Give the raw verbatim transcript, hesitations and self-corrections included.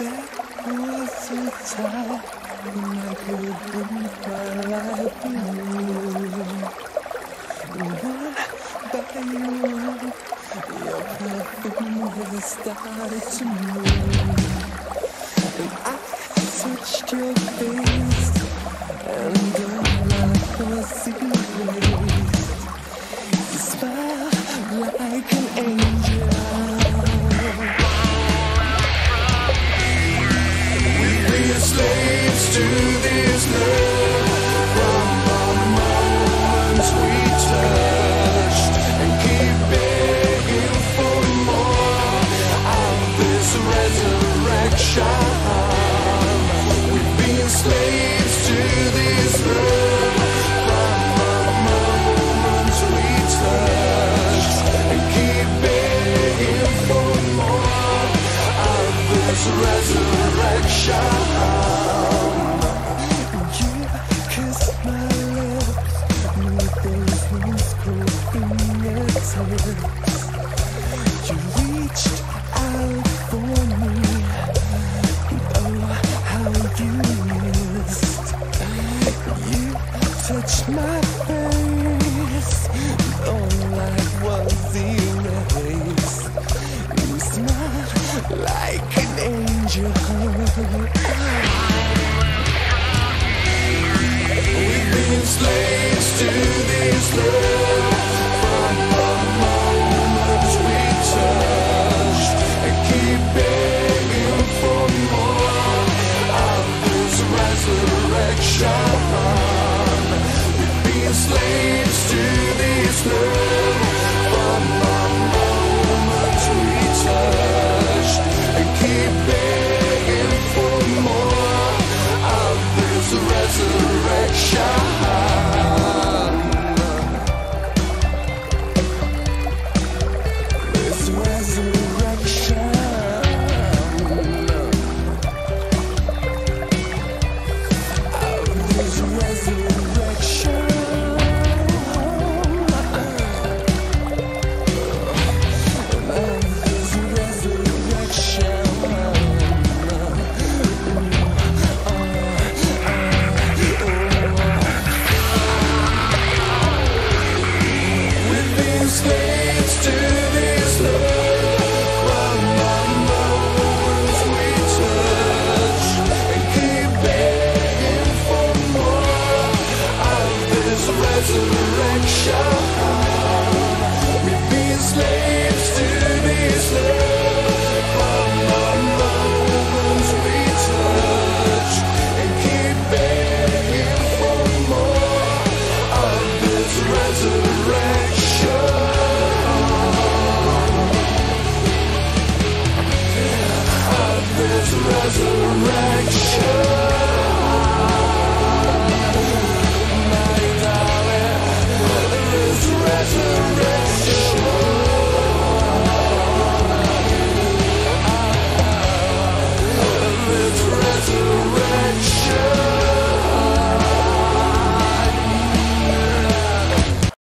There was a time when I couldn't find like you. One by one, your fingers started to move, and I switched your face, and all life was erased. You smile like an angel. Slaves to this love, from the moment we touched, and keep begging for more of this resurrection. We've been slaves to this love, from the moment we touched, and keep begging for more of this resurrection. My face, all I was erased. You smile like an angel. We've been slaves to this love.